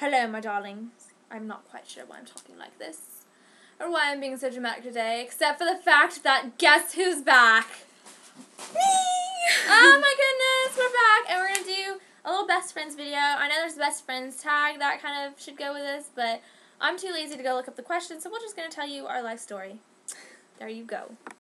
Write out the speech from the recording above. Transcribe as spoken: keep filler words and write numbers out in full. Hello, my darlings. I'm not quite sure why I'm talking like this, or why I'm being so dramatic today, except for the fact that guess who's back? Me! Oh my goodness, we're back, and we're going to do a little best friends video. I know there's a best friends tag that kind of should go with this, but I'm too lazy to go look up the questions, so we're just going to tell you our life story. There you go.